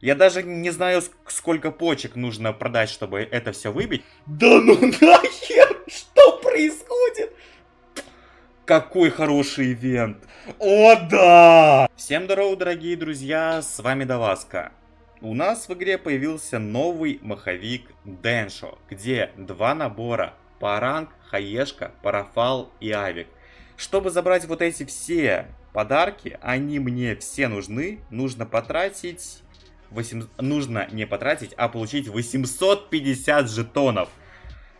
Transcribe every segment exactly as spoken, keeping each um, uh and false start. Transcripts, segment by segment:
Я даже не знаю, сколько почек нужно продать, чтобы это все выбить. Да ну нахер! Что происходит? Какой хороший ивент! О, да! Всем здорово, дорогие друзья, с вами dovaska. У нас в игре появился новый маховик Дэншо, где два набора: Паранг, Хаешка, Парафал и Авик. Чтобы забрать вот эти все подарки, они мне все нужны, нужно потратить... восемь... Нужно не потратить, а получить восемьсот пятьдесят жетонов.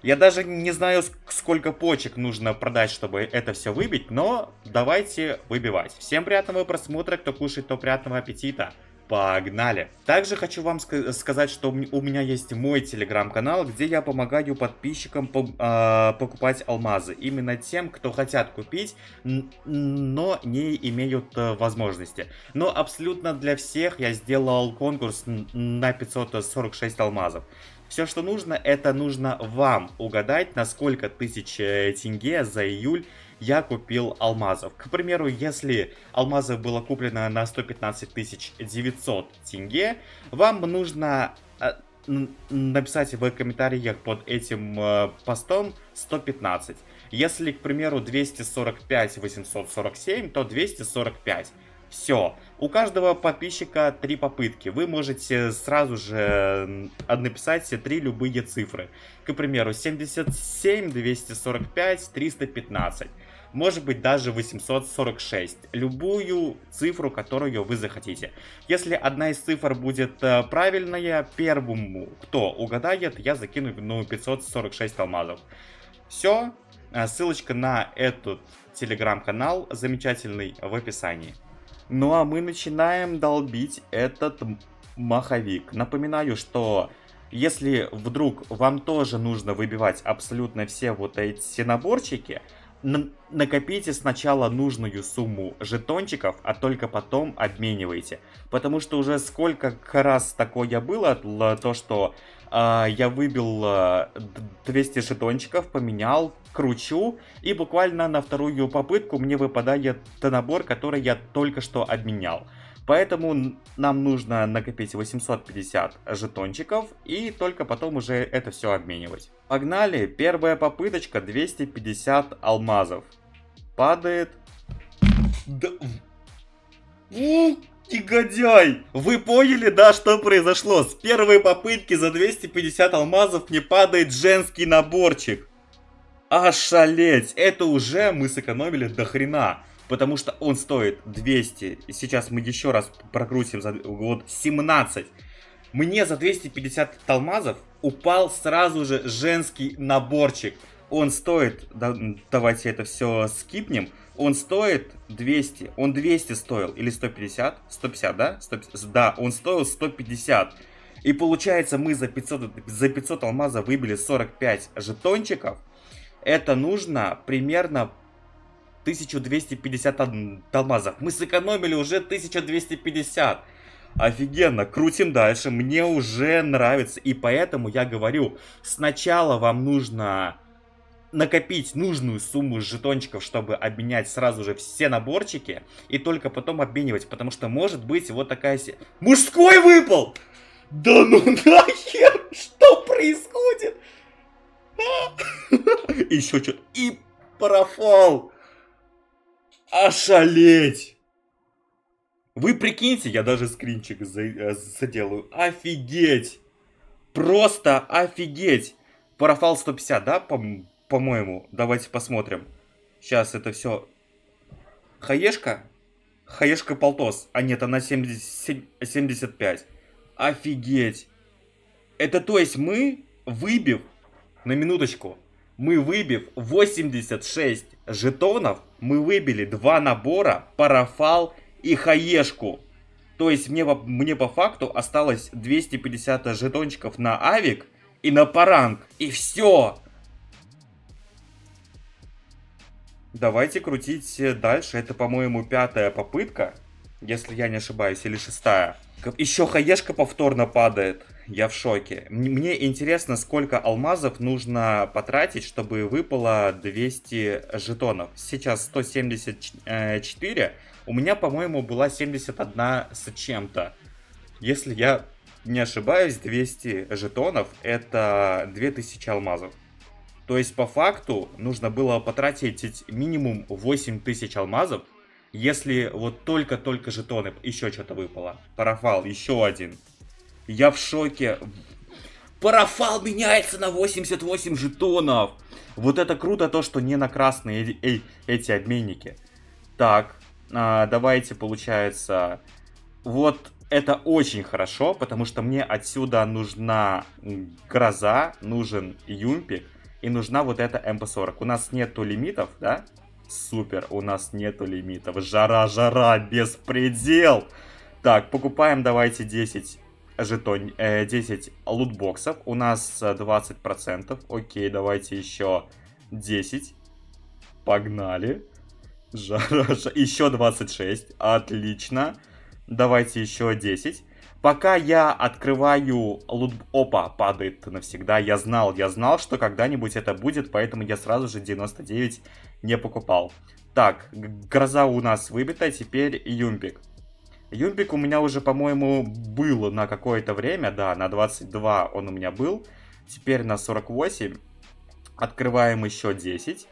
Я даже не знаю, сколько почек нужно продать, чтобы это все выбить, но давайте выбивать. Всем приятного просмотра, кто кушает, то приятного аппетита. Погнали! Также хочу вам ск сказать, что у меня есть мой телеграм-канал, где я помогаю подписчикам по э покупать алмазы. Именно тем, кто хотят купить, но не имеют э возможности. Но абсолютно для всех я сделал конкурс на пятьсот сорок шесть алмазов. Все, что нужно, это нужно вам угадать, на сколько тысяч э тенге за июль я купил алмазов. К примеру, если алмазов было куплено на сто пятнадцать тысяч девятьсот тенге, вам нужно написать в комментариях под этим постом сто пятнадцать. Если, к примеру, двести сорок пять тысяч восемьсот сорок семь, то двести сорок пять. Все. У каждого подписчика три попытки. Вы можете сразу же написать все три любые цифры. К примеру, семьдесят семь, двести сорок пять, триста пятнадцать. Может быть, даже восемьсот сорок шесть. Любую цифру, которую вы захотите. Если одна из цифр будет правильная, первому, кто угадает, я закину ну, пятьсот сорок шесть алмазов. Все. Ссылочка на этот телеграм-канал замечательный в описании. Ну а мы начинаем долбить этот маховик. Напоминаю, что если вдруг вам тоже нужно выбивать абсолютно все вот эти наборчики, накопите сначала нужную сумму жетончиков, а только потом обменивайте. Потому что уже сколько раз такое было, то что э, я выбил двести жетончиков, поменял, кручу, и буквально на вторую попытку мне выпадает набор, который я только что обменял. Поэтому нам нужно накопить восемьсот пятьдесят жетончиков и только потом уже это все обменивать. Погнали! Первая попыточка, двести пятьдесят алмазов. Падает... Да... О, негодяй! Вы поняли, да, что произошло? С первой попытки за двести пятьдесят алмазов мне падает женский наборчик. Ошалеть! Это уже мы сэкономили до хрена. Потому что он стоит двести. Сейчас мы еще раз прокрутим за вот семнадцать. Мне за двести пятьдесят алмазов упал сразу же женский наборчик. Он стоит... Да, давайте это все скипнем. Он стоит двести. Он двести стоил. Или сто пятьдесят? сто пятьдесят, да? сто пятьдесят, да, он стоил сто пятьдесят. И получается мы за пятьсот, за пятьсот алмазов выбили сорок пять жетончиков. Это нужно примерно... тысячу двести пятьдесят алмазов. Мы сэкономили уже тысячу двести пятьдесят. Офигенно. Крутим дальше. Мне уже нравится. И поэтому я говорю, сначала вам нужно накопить нужную сумму жетончиков, чтобы обменять сразу же все наборчики. И только потом обменивать. Потому что может быть вот такая... Се... Мужской выпал! Да ну нахер! Что происходит? Еще что-то. И парафал! Ошалеть! Вы прикиньте, я даже скринчик заделаю. Офигеть! Просто офигеть! Парафал сто пятьдесят, да, по-моему? Давайте посмотрим. Сейчас это все... Хаешка? Хаешка полтос. А нет, она семьдесят, семьдесят пять. Офигеть! Это то есть мы, выбив... На минуточку. Мы, выбив восемьдесят шесть жетонов, мы выбили два набора, парафал и хаешку. То есть мне, мне по факту осталось двести пятьдесят жетончиков на авик и на паранг. И все. Давайте крутить дальше. Это, по-моему, пятая попытка. Если я не ошибаюсь, или шестая. Еще хаешка повторно падает. Я в шоке. Мне интересно, сколько алмазов нужно потратить, чтобы выпало двести жетонов. Сейчас сто семьдесят четыре. У меня, по-моему, была семьдесят одна с чем-то. Если я не ошибаюсь, двести жетонов это две тысячи алмазов. То есть по факту нужно было потратить минимум восемь тысяч алмазов, если вот только-только жетоны, еще что-то выпало. Парафал, еще один. Я в шоке. Парафал меняется на восемьдесят восемь жетонов. Вот это круто, то, что не на красные э эти обменники. Так, а, давайте, получается... Вот это очень хорошо, потому что мне отсюда нужна гроза, нужен юмпик и нужна вот эта эм пэ сорок. У нас нету лимитов, да? Супер, у нас нету лимитов. Жара, жара, беспредел. Так, покупаем, давайте, десять жетон, э, десять лутбоксов. У нас двадцать процентов. Окей, давайте еще десять. Погнали. Жара, жара. Еще двадцать шесть. Отлично. Давайте еще десять. Пока я открываю лут... Опа, падает навсегда. Я знал, я знал, что когда-нибудь это будет, поэтому я сразу же девяносто девять не покупал. Так, гроза у нас выбита, теперь юмпик. Юмпик у меня уже, по-моему, был на какое-то время, да, на двадцать два он у меня был. Теперь на сорок восемь. Открываем еще десять.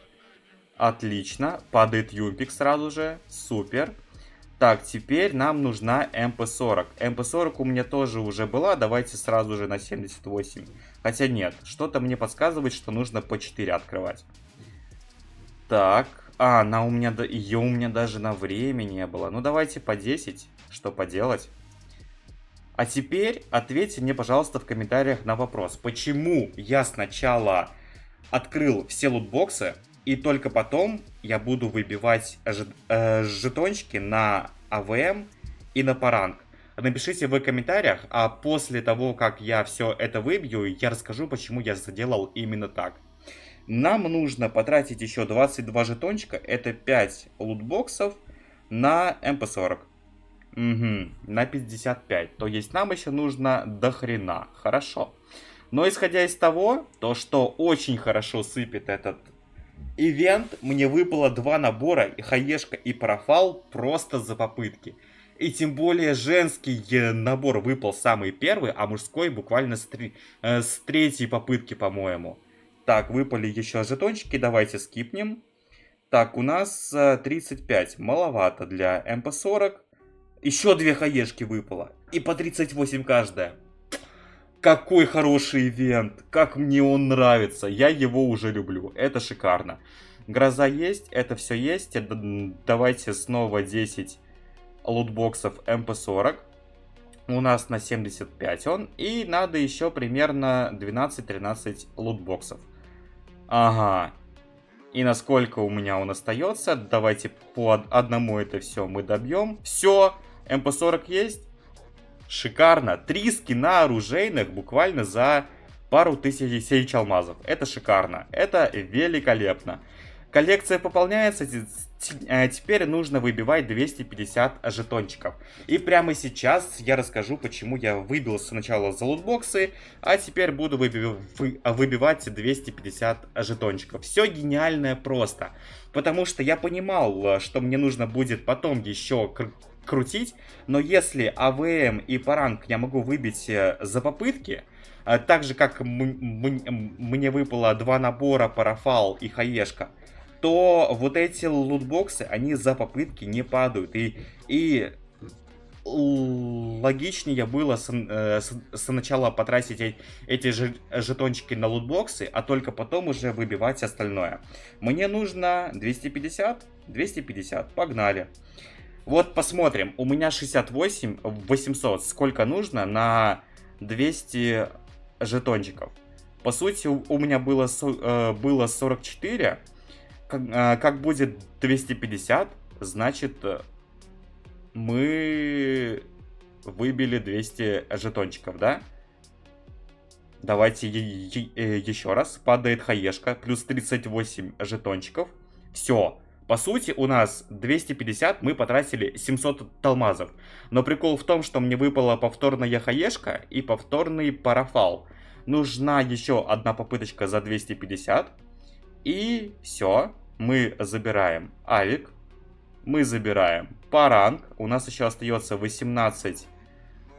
Отлично, падает юмпик сразу же, супер. Так, теперь нам нужна эм пэ сорок. эм пэ сорок у меня тоже уже была. Давайте сразу же на семьдесят восемь. Хотя нет, что-то мне подсказывает, что нужно по четыре открывать. Так, а, она у меня, ее у меня даже на время не было. Ну, давайте по десять, что поделать. А теперь ответьте мне, пожалуйста, в комментариях на вопрос. Почему я сначала открыл все лутбоксы? И только потом я буду выбивать жетончики на а вэ эм и на паранг. Напишите в комментариях, а после того, как я все это выбью, я расскажу, почему я сделал именно так. Нам нужно потратить еще двадцать два жетончика, это пять лутбоксов на эм пэ сорок. Угу, на пятьдесят пять, то есть нам еще нужно до хрена, хорошо. Но исходя из того, то что очень хорошо сыпет этот... ивент, мне выпало два набора, Хаешка и Парафал, просто за попытки. И тем более женский набор выпал самый первый, а мужской буквально с, три, э, с третьей попытки, по-моему. Так, выпали еще жетончики, давайте скипнем. Так, у нас тридцать пять, маловато для эм пэ сорок. Еще две Хаешки выпало, и по тридцать восемь каждая. Какой хороший ивент, как мне он нравится, я его уже люблю, это шикарно. Гроза есть, это все есть, давайте снова десять лутбоксов эм пэ сорок, у нас на семьдесят пять он, и надо еще примерно двенадцать-тринадцать лутбоксов. Ага, и насколько у меня он остается, давайте по одному это все мы добьем. Все, эм пэ сорок есть. Шикарно. Три скина оружейных буквально за пару тысяч алмазов. Это шикарно. Это великолепно. Коллекция пополняется. Теперь нужно выбивать двести пятьдесят жетончиков. И прямо сейчас я расскажу, почему я выбил сначала за лутбоксы, а теперь буду выбивать двести пятьдесят жетончиков. Все гениальное просто. Потому что я понимал, что мне нужно будет потом еще... крутить, но если а вэ эм и паранг я могу выбить за попытки, так же как мне выпало два набора Парафал и Хаешка, то вот эти лутбоксы, они за попытки не падают. И, и логичнее было сначала потратить эти жетончики на лутбоксы, а только потом уже выбивать остальное. Мне нужно двести пятьдесят, двести пятьдесят, погнали. Вот посмотрим, у меня шестьдесят восемь восемьсот, сколько нужно на двести жетончиков. По сути, у меня было, было сорок четыре, как, как будет двести пятьдесят, значит мы выбили двести жетончиков, да? Давайте еще раз, падает Хаешка, плюс тридцать восемь жетончиков, все. По сути, у нас двести пятьдесят, мы потратили семьсот алмазов. Но прикол в том, что мне выпала повторная Хаешка и повторный Парафал. Нужна еще одна попыточка за двести пятьдесят. И все, мы забираем Авик. Мы забираем Паранг. У нас еще остается восемнадцать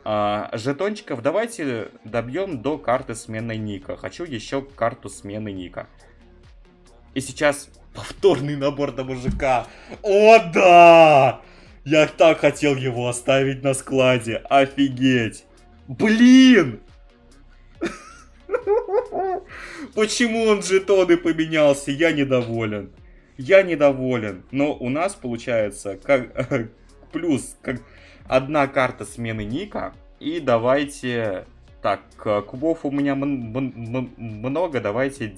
А, жетончиков давайте добьем до карты смены ника. Хочу еще карту смены ника. И сейчас повторный набор до мужика. О, да! Я так хотел его оставить на складе. Офигеть! Блин! Почему он жетоны поменялся? Я недоволен. Я недоволен. Но у нас получается как плюс как одна карта смены ника. И давайте... Так, кубов у меня много. Давайте...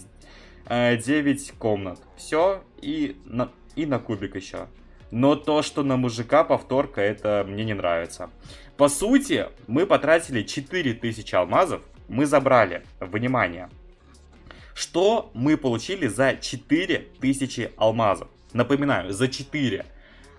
девять комнат. Все. И на, и на кубик еще. Но то, что на мужика повторка, это мне не нравится. По сути, мы потратили четыре тысячи алмазов. Мы забрали. Внимание. Что мы получили за четыре тысячи алмазов? Напоминаю, за четыре.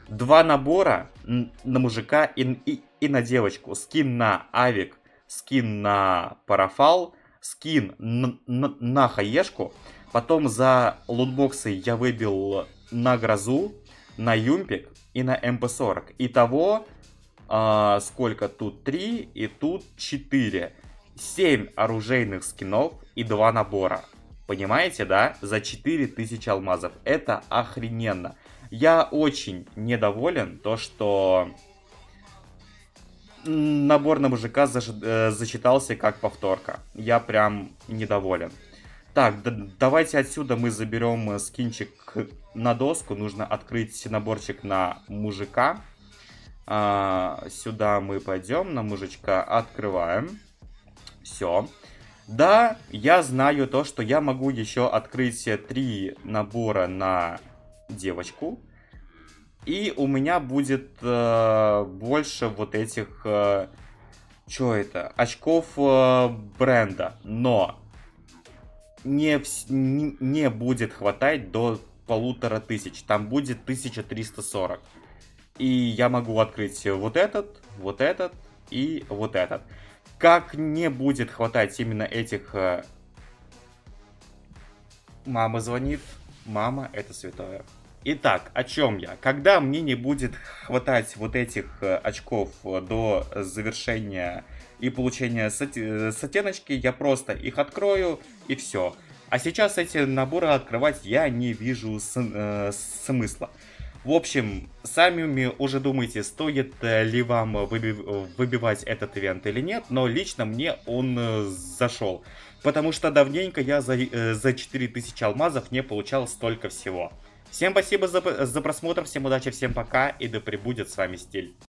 Два набора на мужика и, и, и на девочку. Скин на Авик, скин на Парафал, скин на, на, на Хаешку. Потом за лутбоксы я выбил на грозу, на юмпик и на эм пэ сорок. Итого, э, сколько тут? три и тут четыре. семь оружейных скинов и два набора. Понимаете, да? За четыре тысячи алмазов. Это охрененно. Я очень недоволен то, что набор на мужика заж... э, зачитался как повторка. Я прям недоволен. Так, да, давайте отсюда мы заберем скинчик на доску. Нужно открыть наборчик на мужика. А, сюда мы пойдем, на мужичка открываем. Все. Да, я знаю то, что я могу еще открыть три набора на девочку. И у меня будет э, больше вот этих... Э, что это? Очков э, бренда. Но... Не, не, не будет хватать до полутора тысяч. Там будет тысяча триста сорок. И я могу открыть вот этот, вот этот и вот этот. Как не будет хватать именно этих... Мама звонит. Мама — это святое. Итак, о чем я? Когда мне не будет хватать вот этих очков до завершения... и получение с оттеночки, я просто их открою и все. А сейчас эти наборы открывать я не вижу с, э, смысла. В общем, сами уже думайте, стоит ли вам выбивать этот ивент или нет. Но лично мне он зашел. Потому что давненько я за, э, за четыре тысячи алмазов не получал столько всего. Всем спасибо за, за просмотр, всем удачи, всем пока и да пребудет с вами стиль.